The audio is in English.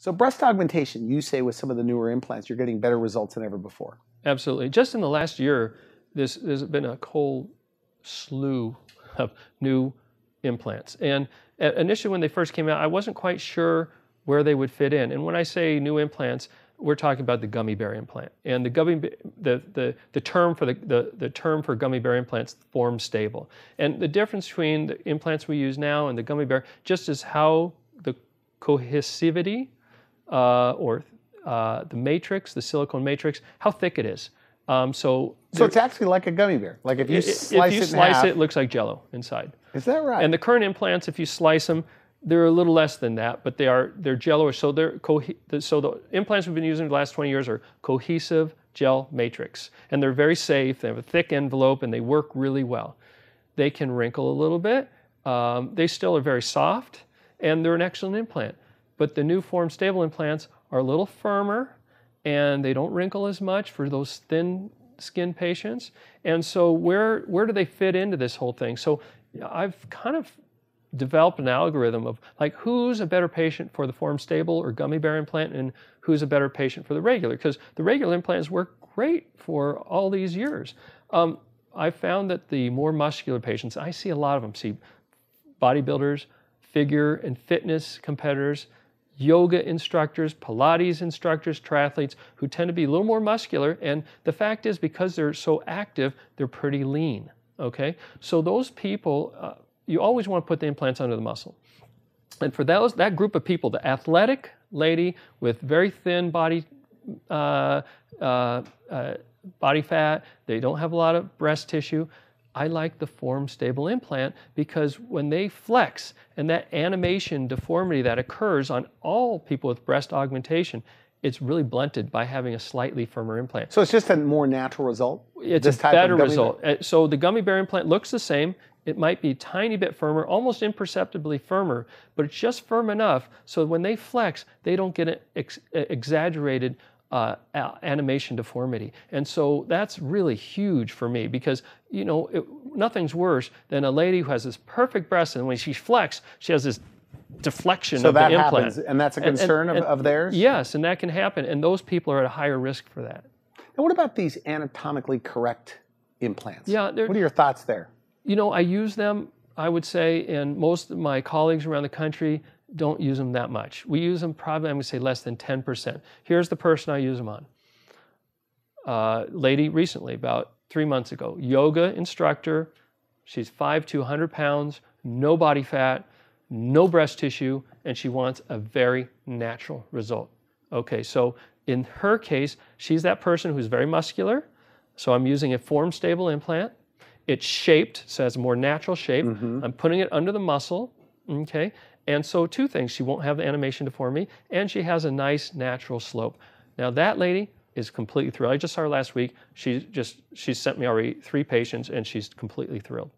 So breast augmentation, you say with some of the newer implants, you're getting better results than ever before. Absolutely. Just in the last year, there's been a whole slew of new implants. And initially when they first came out, I wasn't quite sure where they would fit in. And when I say new implants, we're talking about the gummy bear implant. And the term for gummy bear implants, Form Stable. And the difference between the implants we use now and the gummy bear just is how the cohesivity the matrix, the silicone matrix, how thick it is. So it's actually like a gummy bear. Like if you slice it in half, it looks like Jello inside. Is that right? And the current implants, if you slice them, they're a little less than that, but they're jello-ish. So the implants we've been using the last 20 years are cohesive gel matrix, and they're very safe. They have a thick envelope, and they work really well. They can wrinkle a little bit. They still are very soft, and they're an excellent implant. But the new Form Stable implants are a little firmer, and they don't wrinkle as much for those thin skin patients. And so where do they fit into this whole thing? So I've kind of developed an algorithm of like who's a better patient for the Form Stable or gummy bear implant and who's a better patient for the regular, because the regular implants work great for all these years. I found that the more muscular patients, I see a lot of them, see bodybuilders, figure and fitness competitors, yoga instructors, Pilates instructors, triathletes who tend to be a little more muscular, and the fact is because they're so active, they're pretty lean, okay? So those people, you always want to put the implants under the muscle. And for those, that group of people, the athletic lady with very thin body, body fat, they don't have a lot of breast tissue, I like the Form Stable implant because when they flex and that animation deformity that occurs on all people with breast augmentation, it's really blunted by having a slightly firmer implant. So it's just a more natural result? It's a better result. So the gummy bear implant looks the same. It might be a tiny bit firmer, almost imperceptibly firmer, but it's just firm enough so when they flex, they don't get an exaggerated animation deformity. And so that's really huge for me because, you know, nothing's worse than a lady who has this perfect breast and when she flexes, she has this deflection of the implant. So that happens, and that's a concern of theirs? Yes, and that can happen, and those people are at a higher risk for that. And what about these anatomically correct implants? Yeah, what are your thoughts there? You know, I use them, I would say, and most of my colleagues around the country don't use them that much. We use them probably, I'm going to say, less than 10%. Here's the person I use them on. Lady recently, about 3 months ago, yoga instructor, she's 5'2", 100 pounds, no body fat, no breast tissue, and she wants a very natural result. Okay, so in her case, she's that person who's very muscular, so I'm using a Form Stable implant. It's shaped, so it has a more natural shape. Mm-hmm. I'm putting it under the muscle, okay? And so two things, she won't have the animation deformity, and she has a nice natural slope. Now that lady is completely thrilled. I just saw her last week. She sent me already 3 patients, and she's completely thrilled.